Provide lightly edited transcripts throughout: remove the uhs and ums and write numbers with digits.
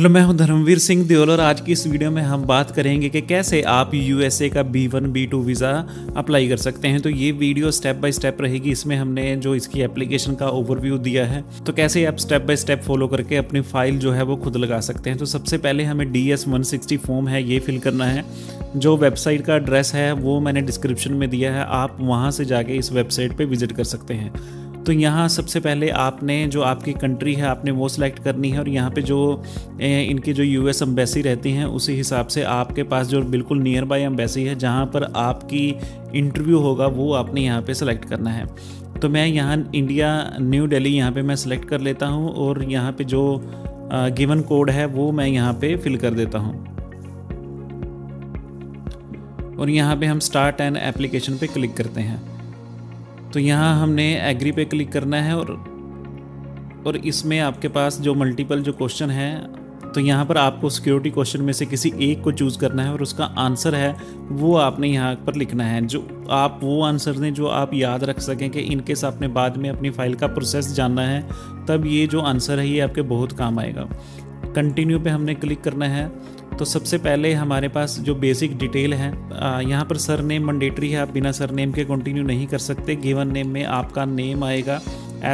Hello, मैं हूं धर्मवीर सिंह देओल और आज की इस वीडियो में हम बात करेंगे कि कैसे आप USA का B1 B2 वीज़ा अप्लाई कर सकते हैं। तो ये वीडियो स्टेप बाय स्टेप रहेगी। इसमें हमने जो इसकी एप्लीकेशन का ओवरव्यू दिया है, तो कैसे आप स्टेप बाय स्टेप फॉलो करके अपनी फाइल जो है वो खुद लगा सकते हैं। तो सबसे पहले हमें DS 160 फॉर्म है, ये फिल करना है। जो वेबसाइट का एड्रेस है वो मैंने डिस्क्रिप्शन में दिया है, आप वहाँ से जाके इस वेबसाइट पर विजिट कर सकते हैं। तो यहाँ सबसे पहले आपने जो आपकी कंट्री है आपने वो सिलेक्ट करनी है और यहाँ पे जो इनकी जो US एम्बेसी रहती हैं उसी हिसाब से आपके पास जो बिल्कुल नियर बाय एम्बेसी है जहाँ पर आपकी इंटरव्यू होगा वो आपने यहाँ पे सिलेक्ट करना है। तो मैं यहाँ इंडिया न्यू दिल्ली यहाँ पे मैं सिलेक्ट कर लेता हूँ और यहाँ पे जो गिवन कोड है वो मैं यहाँ पे फिल कर देता हूँ और यहाँ पे हम स्टार्ट एंड एप्लीकेशन पे क्लिक करते हैं। तो यहाँ हमने एग्री पे क्लिक करना है और इसमें आपके पास जो मल्टीपल जो क्वेश्चन है, तो यहाँ पर आपको सिक्योरिटी क्वेश्चन में से किसी एक को चूज़ करना है और उसका आंसर है वो आपने यहाँ पर लिखना है। जो आप वो आंसर दें जो आप याद रख सकें कि इनकेस आपने बाद में अपनी फ़ाइल का प्रोसेस जानना है, तब ये जो आंसर है ये आपके बहुत काम आएगा। कंटिन्यू पे हमने क्लिक करना है। तो सबसे पहले हमारे पास जो बेसिक डिटेल है, यहाँ पर सर नेम मैंडेटरी है, आप बिना सर नेम के कंटिन्यू नहीं कर सकते। गिवन नेम में आपका नेम आएगा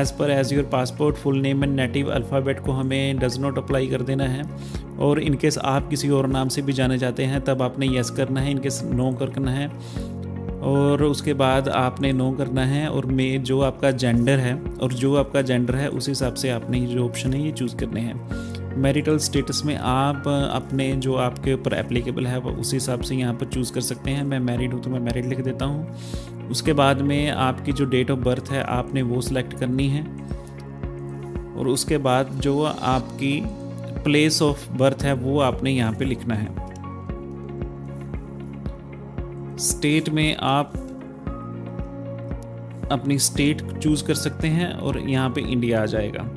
as per as your passport. Full name and native alphabet को हमें डज नॉट अप्लाई कर देना है और इनकेस आप किसी और नाम से भी जाने जाते हैं तब आपने येस करना है, इनकेस नो करना है और उसके बाद आपने नो करना है। और में जो आपका जेंडर है उस हिसाब से आपने जो ऑप्शन है ये चूज़ करने हैं। मैरिटल स्टेटस में आप अपने जो आपके ऊपर एप्लीकेबल है उस हिसाब से यहाँ पर चूज़ कर सकते हैं। मैं मैरिड हूँ तो मैं मैरिड लिख देता हूँ। उसके बाद में आपकी जो डेट ऑफ बर्थ है आपने वो सिलेक्ट करनी है और उसके बाद जो आपकी प्लेस ऑफ बर्थ है वो आपने यहाँ पे लिखना है। स्टेट में आप अपनी स्टेट चूज़ कर सकते हैं और यहाँ पे इंडिया आ जाएगा।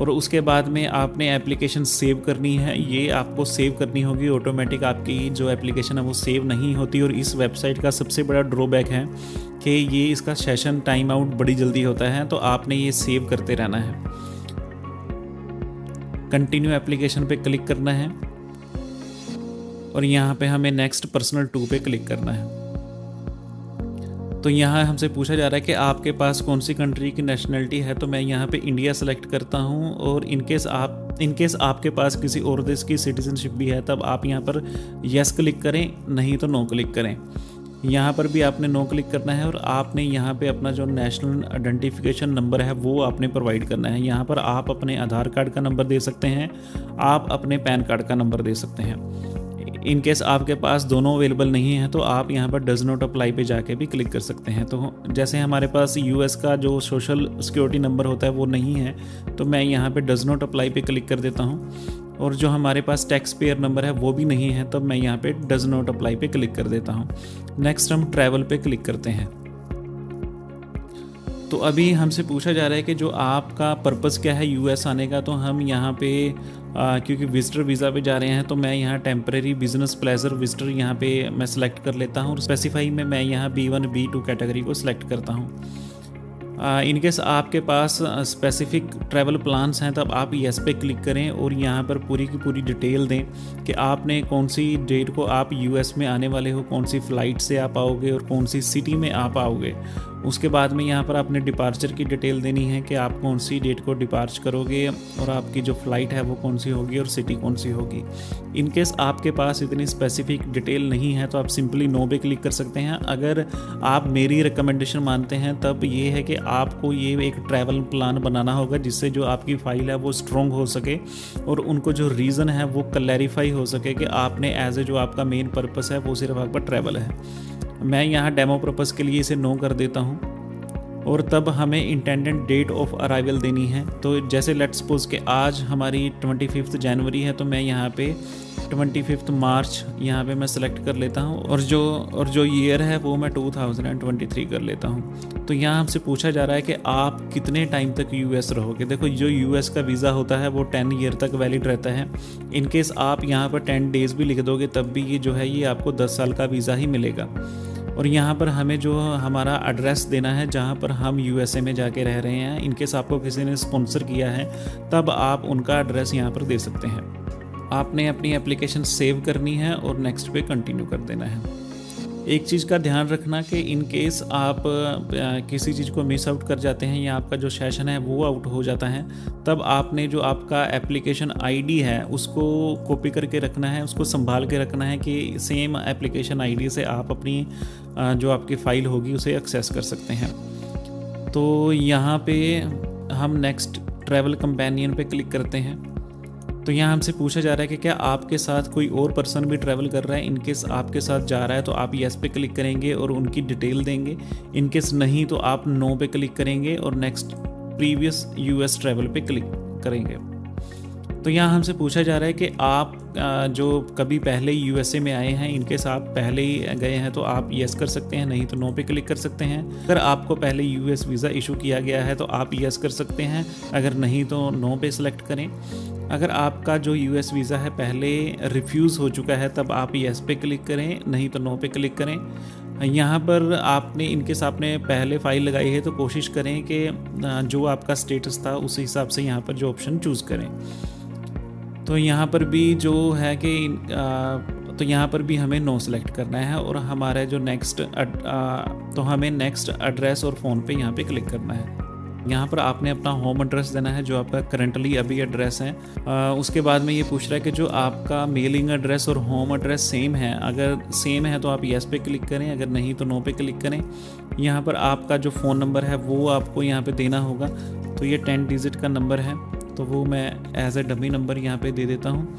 और उसके बाद में आपने एप्लीकेशन सेव करनी है, ये आपको सेव करनी होगी। ऑटोमेटिक आपकी जो एप्लीकेशन है वो सेव नहीं होती और इस वेबसाइट का सबसे बड़ा ड्रॉबैक है कि ये इसका सेशन टाइम आउट बड़ी जल्दी होता है, तो आपने ये सेव करते रहना है। कंटिन्यू एप्लीकेशन पे क्लिक करना है और यहाँ पे हमें नेक्स्ट पर्सनल टू पे क्लिक करना है। तो यहाँ हमसे पूछा जा रहा है कि आपके पास कौन सी कंट्री की नेशनलिटी है, तो मैं यहाँ पे इंडिया सेलेक्ट करता हूँ। और इनकेस आपके पास किसी और देश की सिटीजनशिप भी है तब आप यहाँ पर यस क्लिक करें, नहीं तो नो क्लिक करें। यहाँ पर भी आपने नो क्लिक करना है और आपने यहाँ पे अपना जो नेशनल आइडेंटिफिकेशन नंबर है वो आपने प्रोवाइड करना है। यहाँ पर आप अपने आधार कार्ड का नंबर दे सकते हैं, आप अपने पैन कार्ड का नंबर दे सकते हैं। इनकेस आपके पास दोनों अवेलेबल नहीं है तो आप यहाँ पर डज नॉट अप्लाई पे जाके भी क्लिक कर सकते हैं। तो जैसे हमारे पास US का जो सोशल सिक्योरिटी नंबर होता है वो नहीं है, तो मैं यहाँ पे डज नॉट अप्लाई पे क्लिक कर देता हूँ। और जो हमारे पास टैक्स पेयर नंबर है वो भी नहीं है, तब मैं यहाँ पे डज नॉट अप्लाई पे क्लिक कर देता हूँ। नेक्स्ट हम ट्रैवल पे क्लिक करते हैं। तो अभी हमसे पूछा जा रहा है कि जो आपका पर्पस क्या है US आने का, तो हम यहाँ पे क्योंकि विजिटर वीज़ा पे जा रहे हैं तो मैं यहाँ टेम्परेरी बिजनेस प्लेजर विजिटर यहाँ पे मैं सिलेक्ट कर लेता हूँ। स्पेसिफाई में मैं यहाँ B1 B2 कैटेगरी को सिलेक्ट करता हूँ। इनकेस आपके पास स्पेसिफिक ट्रैवल प्लान्स हैं तब आप येस पे क्लिक करें और यहाँ पर पूरी की पूरी डिटेल दें कि आपने कौन सी डेट को आप US में आने वाले हो, कौन सी फ़्लाइट से आप आओगे और कौन सी सिटी में आप आओगे। उसके बाद में यहाँ पर आपने डिपार्चर की डिटेल देनी है कि आप कौन सी डेट को डिपार्च करोगे और आपकी जो फ़्लाइट है वो कौन सी होगी और सिटी कौन सी होगी। इनकेस आपके पास इतनी स्पेसिफिक डिटेल नहीं है तो आप सिंपली नो पे क्लिक कर सकते हैं। अगर आप मेरी रिकमेंडेशन मानते हैं तब ये है कि आपको ये एक ट्रैवल प्लान बनाना होगा जिससे जो आपकी फ़ाइल है वो स्ट्रॉन्ग हो सके और उनको जो रीज़न है वो क्लैरिफाई हो सके कि आपने एज ए जो आपका मेन पर्पस है वो सिर्फ आपका ट्रैवल है। मैं यहाँ डेमो पर्पस के लिए इसे नो कर देता हूँ और तब हमें इंटेंडेड डेट ऑफ अराइवल देनी है। तो जैसे लेट्स सपोज कि आज हमारी 25 जनवरी है, तो मैं यहाँ पे 25 मार्च यहाँ पे मैं सिलेक्ट कर लेता हूँ और जो ईयर है वो मैं 2023 कर लेता हूँ। तो यहाँ हमसे पूछा जा रहा है कि आप कितने टाइम तक US रहोगे। देखो जो US का वीज़ा होता है वो 10 ईयर तक वैलिड रहता है। इनकेस आप यहाँ पर 10 डेज़ भी लिख दोगे तब भी ये जो है ये आपको 10 साल का वीज़ा ही मिलेगा। और यहाँ पर हमें जो हमारा एड्रेस देना है जहाँ पर हम USA में जाके रह रहे हैं। इनकेस आपको किसी ने स्पॉन्सर किया है तब आप उनका एड्रेस यहाँ पर दे सकते हैं। आपने अपनी एप्लीकेशन सेव करनी है और नेक्स्ट पे कंटिन्यू कर देना है। एक चीज़ का ध्यान रखना कि इन केस आप किसी चीज़ को मिस आउट कर जाते हैं या आपका जो सेशन है वो आउट हो जाता है, तब आपने जो आपका एप्लीकेशन आईडी है उसको कॉपी करके रखना है, उसको संभाल के रखना है कि सेम एप्लीकेशन आईडी से आप अपनी जो आपकी फ़ाइल होगी उसे एक्सेस कर सकते हैं। तो यहाँ पे हम नेक्स्ट ट्रैवल कंपेनियन पे क्लिक करते हैं। तो यहाँ हमसे पूछा जा रहा है कि क्या आपके साथ कोई और पर्सन भी ट्रैवल कर रहा है। इनकेस आपके साथ जा रहा है तो आप येस पे क्लिक करेंगे और उनकी डिटेल देंगे, इनकेस नहीं तो आप नो पे क्लिक करेंगे और नेक्स्ट प्रीवियस यूएस ट्रैवल पे क्लिक करेंगे। तो यहाँ हमसे पूछा जा रहा है कि आप जो कभी पहले यूएसए में आए हैं, इनकेस आप पहले ही गए हैं तो आप येस कर सकते हैं, नहीं तो नो पे क्लिक कर सकते हैं। अगर आपको पहले यूएस वीज़ा इशू किया गया है तो आप येस कर सकते हैं, अगर नहीं तो नो पे सिलेक्ट करें। अगर आपका जो यूएस वीज़ा है पहले रिफ्यूज़ हो चुका है तब आप येस पे क्लिक करें, नहीं तो नो पे क्लिक करें। यहाँ पर आपने इनकेस आपने पहले फ़ाइल लगाई है तो कोशिश करें कि जो आपका स्टेटस था उस हिसाब से यहाँ पर जो ऑप्शन चूज़ करें। तो यहाँ पर भी जो है कि तो यहाँ पर भी हमें नो सेलेक्ट करना है और हमारा जो नेक्स्ट तो हमें नेक्स्ट एड्रेस और फ़ोन पे यहाँ पे क्लिक करना है। यहाँ पर आपने अपना होम एड्रेस देना है जो आपका करंटली अभी एड्रेस है। उसके बाद में ये पूछ रहा है कि जो आपका मेलिंग एड्रेस और होम एड्रेस सेम है, अगर सेम है तो आप येस पे क्लिक करें, अगर नहीं तो नो पे क्लिक करें। यहाँ पर आपका जो फ़ोन नंबर है वो आपको यहाँ पर देना होगा, तो ये 10 डिजिट का नंबर है तो वो मैं एज ए डमी नंबर यहाँ पे दे देता हूँ।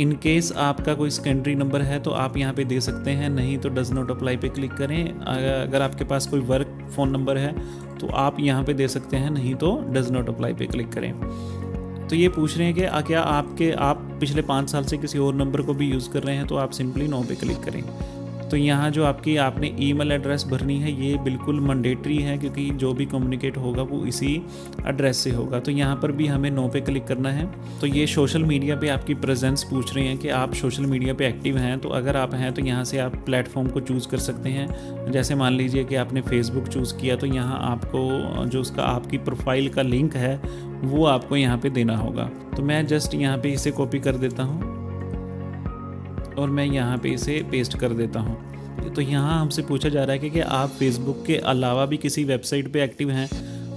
इन केस आपका कोई सेकेंडरी नंबर है तो आप यहाँ पे दे सकते हैं, नहीं तो डज नॉट अप्लाई पे क्लिक करें। अगर आपके पास कोई वर्क फ़ोन नंबर है तो आप यहाँ पे दे सकते हैं, नहीं तो डज नॉट अप्लाई पे क्लिक करें। तो ये पूछ रहे हैं कि क्या आप पिछले 5 साल से किसी और नंबर को भी यूज़ कर रहे हैं, तो आप सिंपली नो पे क्लिक करें। तो यहाँ जो आपने ईमेल एड्रेस भरनी है ये बिल्कुल मैंडेटरी है, क्योंकि जो भी कम्युनिकेट होगा वो इसी एड्रेस से होगा। तो यहाँ पर भी हमें नो पे क्लिक करना है। तो ये सोशल मीडिया पे आपकी प्रेजेंस पूछ रहे हैं कि आप सोशल मीडिया पे एक्टिव हैं, तो अगर आप हैं तो यहाँ से आप प्लेटफॉर्म को चूज़ कर सकते हैं। जैसे मान लीजिए कि आपने फेसबुक चूज़ किया तो यहाँ आपको जो उसका आपकी प्रोफाइल का लिंक है वो आपको यहाँ पर देना होगा। तो मैं जस्ट यहाँ पर इसे कॉपी कर देता हूँ और मैं यहाँ पे इसे पेस्ट कर देता हूँ। तो यहाँ हमसे पूछा जा रहा है कि आप फेसबुक के अलावा भी किसी वेबसाइट पे एक्टिव हैं,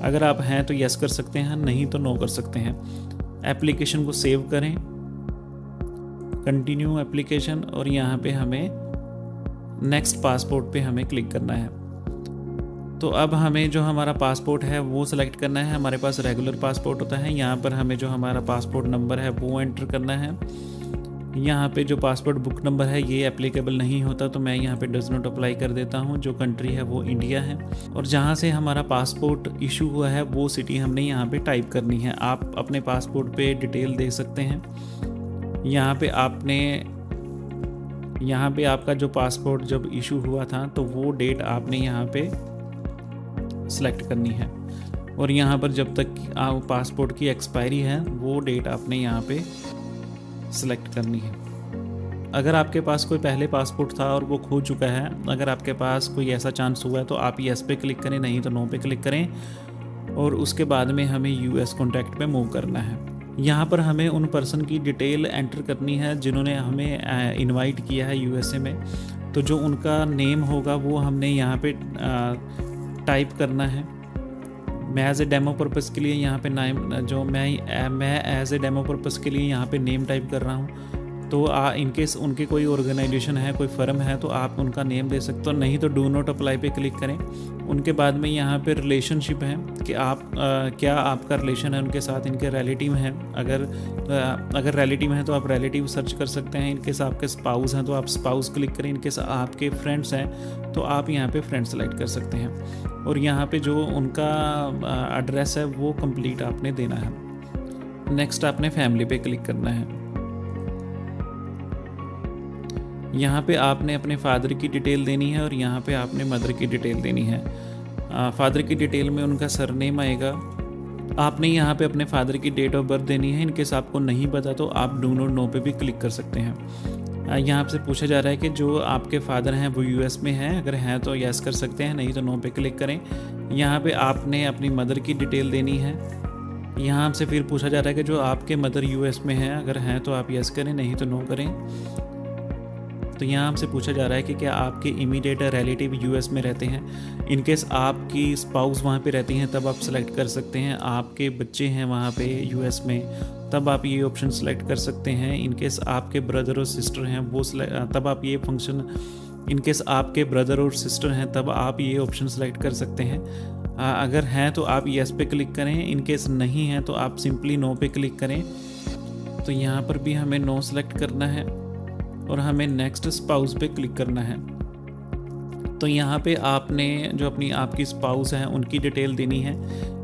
अगर आप हैं तो यस कर सकते हैं, नहीं तो नो कर सकते हैं। एप्लीकेशन को सेव करें, कंटिन्यू एप्लीकेशन, और यहाँ पे हमें नेक्स्ट पासपोर्ट पे हमें क्लिक करना है। तो अब हमें जो हमारा पासपोर्ट है वो सिलेक्ट करना है। हमारे पास रेगुलर पासपोर्ट होता है, यहाँ पर हमें जो हमारा पासपोर्ट नंबर है वो एंटर करना है। यहाँ पे जो पासपोर्ट बुक नंबर है ये एप्लीकेबल नहीं होता, तो मैं यहाँ पे डज नॉट अप्लाई कर देता हूँ। जो कंट्री है वो इंडिया है और जहाँ से हमारा पासपोर्ट इशू हुआ है वो सिटी हमने यहाँ पे टाइप करनी है। आप अपने पासपोर्ट पे डिटेल दे सकते हैं। यहाँ पे आपका जो पासपोर्ट जब इशू हुआ था तो वो डेट आपने यहाँ पे सेलेक्ट करनी है और यहाँ पर जब तक पासपोर्ट की एक्सपायरी है वो डेट आपने यहाँ पे सेलेक्ट करनी है। अगर आपके पास कोई पहले पासपोर्ट था और वो खो चुका है, अगर आपके पास कोई ऐसा चांस हुआ है तो आप येस पे क्लिक करें, नहीं तो नो पे क्लिक करें। और उसके बाद में हमें यूएस कॉन्टैक्ट पे मूव करना है। यहाँ पर हमें उन पर्सन की डिटेल एंटर करनी है जिन्होंने हमें इनवाइट किया है यूएसए में। तो जो उनका नेम होगा वो हमने यहाँ पे टाइप करना है। मैं एज़ ए डेमो पर्पस के लिए यहाँ पे नाम जो मैं एज़ ए डेमो पर्पस के लिए यहाँ पे नेम टाइप कर रहा हूँ। तो इनकेस उनके कोई ऑर्गेनाइजेशन है, कोई फर्म है तो आप उनका नेम दे सकते हो, नहीं तो डू नॉट अप्लाई पे क्लिक करें। उनके बाद में यहाँ पे रिलेशनशिप है कि क्या आपका रिलेशन है उनके साथ, इनके रिलेटिव हैं। अगर रिलेटिव हैं तो आप रिलेटिव सर्च कर सकते हैं। इनकेस आपके स्पाउस हैं तो आप स्पाउस क्लिक करें। इनकेस आपके फ्रेंड्स हैं तो आप यहाँ पे फ्रेंड सेलेक्ट कर सकते हैं। और यहाँ पे जो उनका एड्रेस है वो कंप्लीट आपने देना है। नेक्स्ट आपने फैमिली पे क्लिक करना है। यहाँ पे आपने अपने फादर की डिटेल देनी है और यहाँ पे आपने मदर की डिटेल देनी है। फादर की डिटेल में उनका सरनेम आएगा। आपने यहाँ पे अपने फादर की डेट ऑफ बर्थ देनी है। इनकेस आपको नहीं पता तो आप डू नॉट नो पे भी क्लिक कर सकते हैं। यहाँ आपसे पूछा जा रहा है कि जो आपके फादर हैं वो यूएस में हैं, अगर हैं तो येस कर सकते हैं, नहीं तो नो पे क्लिक करें। यहाँ पर आपने अपनी मदर की डिटेल देनी है। यहाँ आपसे फिर पूछा जा रहा है कि जो आपके मदर यूएस में हैं, अगर हैं तो आप यस करें, नहीं तो नो करें। तो यहाँ आपसे पूछा जा रहा है कि क्या आपके इमीडिएट रिलेटिव यूएस में रहते हैं। इनकेस आपकी स्पाउस वहाँ पे रहती हैं तब आप सेलेक्ट कर सकते हैं। आपके बच्चे हैं वहाँ पे यूएस में तब आप ये ऑप्शन सेलेक्ट कर सकते हैं। इनकेस आपके ब्रदर और सिस्टर हैं वो तब आप ये फंक्शन इनकेस आपके ब्रदर और सिस्टर हैं तब आप ये ऑप्शन सेलेक्ट कर सकते हैं। अगर हैं तो आप येस पे क्लिक करें, इनकेस नहीं हैं तो आप सिंपली नो पे क्लिक करें। तो यहाँ पर भी हमें नो सेलेक्ट करना है और हमें नेक्स्ट स्पाउस पे क्लिक करना है। तो यहाँ पे आपने जो अपनी आपकी स्पाउस है उनकी डिटेल देनी है।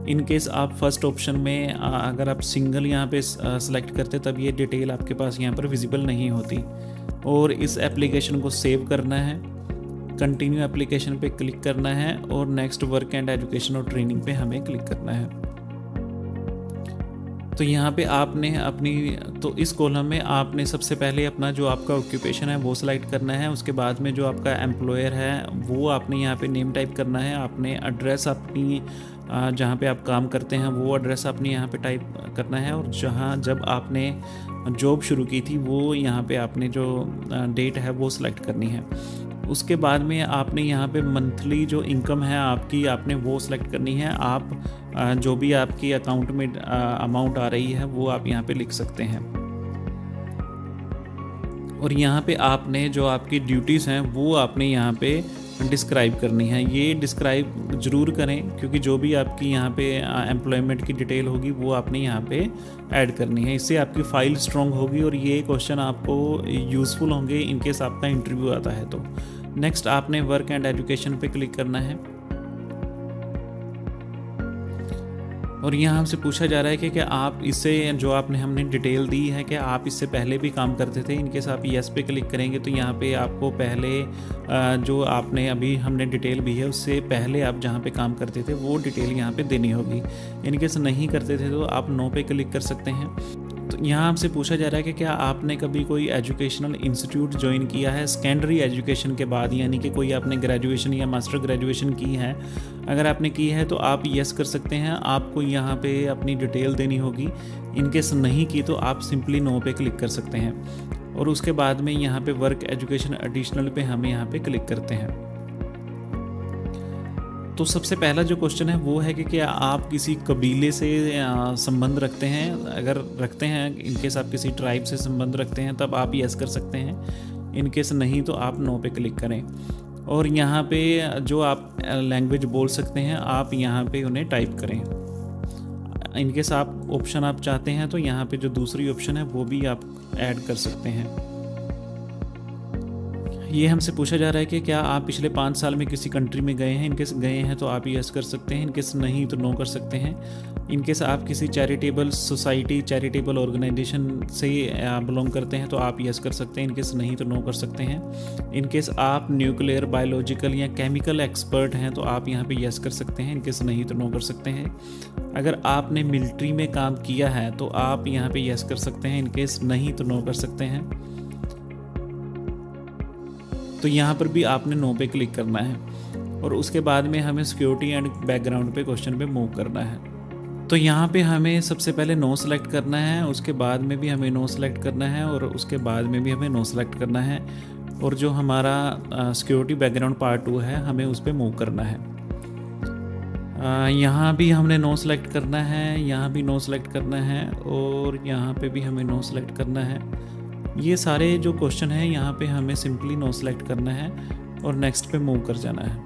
इनकेस आप फर्स्ट ऑप्शन में अगर आप सिंगल यहाँ पे सेलेक्ट करते तब ये डिटेल आपके पास यहाँ पर विजिबल नहीं होती। और इस एप्लीकेशन को सेव करना है, कंटिन्यू एप्लीकेशन पे क्लिक करना है और नेक्स्ट वर्क एंड एजुकेशन और ट्रेनिंग पे हमें क्लिक करना है। तो यहाँ पे आपने अपनी तो इस कॉलम में आपने सबसे पहले अपना जो आपका ऑक्यूपेशन है वो सेलेक्ट करना है। उसके बाद में जो आपका एम्प्लॉयर है वो आपने यहाँ पे नेम टाइप करना है। आपने एड्रेस अपनी जहाँ पे आप काम करते हैं वो एड्रेस आपने यहाँ पे टाइप करना है और जहाँ जब आपने जॉब शुरू की थी वो यहाँ पे आपने जो डेट है वो सिलेक्ट करनी है। उसके बाद में आपने यहाँ पे मंथली जो इनकम है आपकी आपने वो सिलेक्ट करनी है। आप जो भी आपकी अकाउंट में अमाउंट आ रही है वो आप यहाँ पे लिख सकते हैं। और यहाँ पे आपने जो आपकी ड्यूटीज़ हैं वो आपने यहाँ पे डिस्क्राइब करनी है। ये डिस्क्राइब ज़रूर करें क्योंकि जो भी आपकी यहाँ पे एम्प्लॉयमेंट की डिटेल होगी वो आपने यहाँ पे ऐड करनी है। इससे आपकी फ़ाइल स्ट्रॉन्ग होगी और ये क्वेश्चन आपको यूज़फुल होंगे इनकेस आपका इंटरव्यू आता है। तो नेक्स्ट आपने वर्क एंड एजुकेशन पे क्लिक करना है और यहाँ हमसे पूछा जा रहा है कि क्या आप इससे जो आपने हमने डिटेल दी है कि आप इससे पहले भी काम करते थे। इनकेस आप यस पे क्लिक करेंगे तो यहाँ पे आपको पहले जो आपने अभी हमने डिटेल भी है उससे पहले आप जहाँ पे काम करते थे वो डिटेल यहाँ पे देनी होगी। इनकेस नहीं करते थे तो आप नो पे क्लिक कर सकते हैं। तो यहाँ हमसे पूछा जा रहा है कि क्या आपने कभी कोई एजुकेशनल इंस्टीट्यूट ज्वाइन किया है सेकेंडरी एजुकेशन के बाद, यानी कि कोई आपने ग्रेजुएशन या मास्टर ग्रेजुएशन की है। अगर आपने की है तो आप यस कर सकते हैं। आपको यहाँ पे अपनी डिटेल देनी होगी। इनकेस नहीं की तो आप सिंपली नो पे क्लिक कर सकते हैं। और उसके बाद में यहाँ पे वर्क एजुकेशन एडिशनल पे हम यहाँ पे क्लिक करते हैं। तो सबसे पहला जो क्वेश्चन है वो है कि क्या आप किसी कबीले से संबंध रखते हैं। अगर रखते हैं इनकेस आप किसी ट्राइब से संबंध रखते हैं तब आप यस कर सकते हैं। इनकेस नहीं तो आप नो पे क्लिक करें। और यहाँ पे जो आप लैंग्वेज बोल सकते हैं आप यहाँ पे उन्हें टाइप करें। इनकेस आप ऑप्शन आप चाहते हैं तो यहाँ पे जो दूसरी ऑप्शन है वो भी आप ऐड कर सकते हैं। ये हमसे पूछा जा रहा है कि क्या आप पिछले 5 साल में किसी कंट्री में गए हैं। इनकेस गए हैं तो आप यस कर सकते हैं। इनकेस नहीं तो नो कर सकते हैं। इनकेस आप किसी चैरिटेबल सोसाइटी चैरिटेबल ऑर्गेनाइजेशन से बिलोंग करते हैं तो आप यस कर सकते हैं। इनकेस नहीं तो नो कर सकते हैं। इनकेस आप न्यूक्लियर बायोलॉजिकल या केमिकल एक्सपर्ट हैं तो आप यहाँ पे यस कर सकते हैं। इनकेस नहीं तो नो कर सकते हैं। अगर आपने मिलिट्री में काम किया है तो आप यहाँ पे यस कर सकते हैं। इनकेस नहीं तो नो कर सकते हैं। तो यहाँ पर भी आपने नो पे क्लिक करना है। और उसके बाद में हमें सिक्योरिटी एंड बैकग्राउंड पे क्वेश्चन पे मूव करना है। तो यहाँ पे हमें सबसे पहले नो सेलेक्ट करना है, उसके बाद में भी हमें नो सेलेक्ट करना है और उसके बाद में भी हमें नो सेलेक्ट करना है। और जो हमारा सिक्योरिटी बैकग्राउंड पार्ट 2 है हमें उस पर मूव करना है। यहाँ भी हमने नो सेलेक्ट करना है, यहाँ भी नो सेलेक्ट करना है और यहाँ पर भी हमें नो सेलेक्ट करना है। ये सारे जो क्वेश्चन हैं यहाँ पे हमें सिंपली नो सेलेक्ट करना है और नेक्स्ट पे मूव कर जाना है।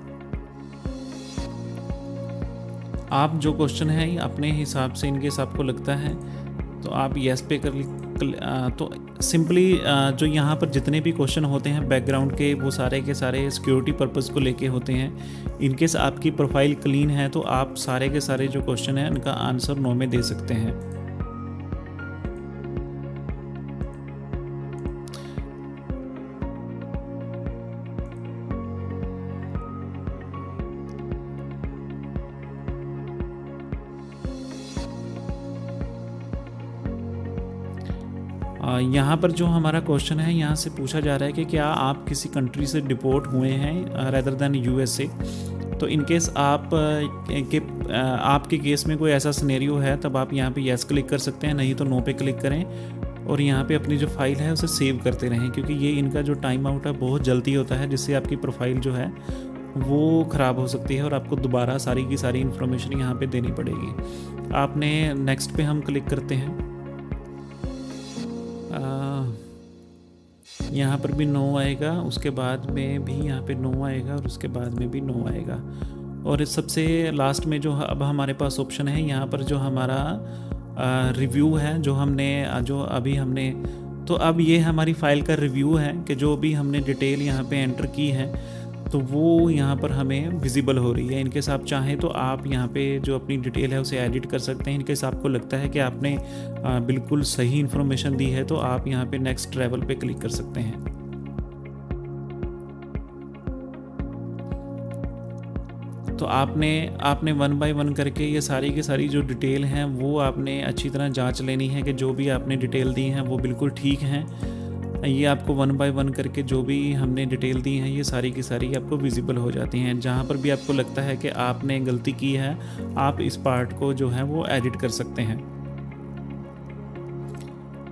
आप जो क्वेश्चन है अपने हिसाब से इनकेस आपको लगता है तो आप यस पे तो सिंपली जो यहाँ पर जितने भी क्वेश्चन होते हैं बैकग्राउंड के वो सारे के सारे सिक्योरिटी पर्पस को लेके होते हैं। इनकेस आपकी प्रोफाइल क्लीन है तो आप सारे के सारे जो क्वेश्चन हैं इनका आंसर नो में दे सकते हैं। यहाँ पर जो हमारा क्वेश्चन है यहाँ से पूछा जा रहा है कि क्या आप किसी कंट्री से डिपोर्ट हुए हैं रेदर देन यूएसए। तो तो इनकेस आपके केस में कोई ऐसा सिनेरियो है तब आप यहाँ पे येस क्लिक कर सकते हैं, नहीं तो नो पे क्लिक करें और यहाँ पे अपनी जो फाइल है उसे सेव करते रहें, क्योंकि ये इनका जो टाइम आउट है बहुत जल्दी होता है जिससे आपकी प्रोफाइल जो है वो ख़राब हो सकती है और आपको दोबारा सारी की सारी इन्फॉर्मेशन यहाँ पे देनी पड़ेगी। आपने नेक्स्ट पे हम क्लिक करते हैं, यहाँ पर भी नो आएगा, उसके बाद में भी यहाँ पे नो आएगा और उसके बाद में भी नो आएगा और इस सबसे लास्ट में जो अब हमारे पास ऑप्शन है यहाँ पर जो हमारा रिव्यू है जो अभी हमने तो अब ये हमारी फ़ाइल का रिव्यू है कि जो भी हमने डिटेल यहाँ पे एंटर की है तो वो यहाँ पर हमें विजिबल हो रही है। इनकेस आप चाहें तो आप यहाँ पे जो अपनी डिटेल है उसे एडिट कर सकते हैं। इनकेस आपको लगता है कि आपने बिल्कुल सही इन्फॉर्मेशन दी है तो आप यहाँ पे नेक्स्ट ट्रैवल पे क्लिक कर सकते हैं। तो आपने वन बाय वन करके ये सारी की सारी जो डिटेल हैं वो आपने अच्छी तरह जाँच लेनी है कि जो भी आपने डिटेल दी हैं वो बिल्कुल ठीक हैं। ये आपको वन बाय वन करके जो भी हमने डिटेल दी हैं ये सारी की सारी आपको विजिबल हो जाती हैं। जहाँ पर भी आपको लगता है कि आपने गलती की है आप इस पार्ट को जो है वो एडिट कर सकते हैं।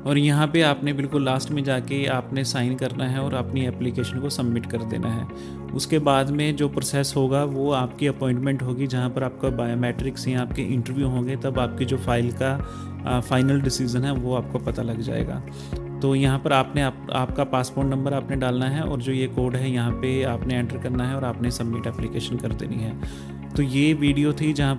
और यहाँ पे आपने बिल्कुल लास्ट में जाके आपने साइन करना है और अपनी एप्लीकेशन को सबमिट कर देना है। उसके बाद में जो प्रोसेस होगा वो आपकी अपॉइंटमेंट होगी जहाँ पर आपका बायोमेट्रिक्स या आपके इंटरव्यू होंगे, तब आपकी जो फाइल का फाइनल डिसीज़न है वो आपको पता लग जाएगा। तो यहाँ पर आपने आपका पासपोर्ट नंबर आपने डालना है और जो ये कोड है यहाँ पे आपने एंटर करना है और आपने सबमिट एप्लीकेशन कर देनी है। तो ये वीडियो थी जहाँ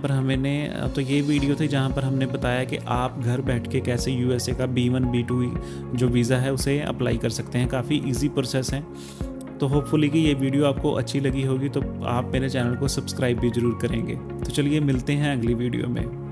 पर हमने बताया कि आप घर बैठ के कैसे USA का B1 B2 जो वीज़ा है उसे अप्लाई कर सकते हैं। काफ़ी ईजी प्रोसेस है। तो होपफुली कि ये वीडियो आपको अच्छी लगी होगी, तो आप मेरे चैनल को सब्सक्राइब भी ज़रूर करेंगे। तो चलिए मिलते हैं अगली वीडियो में।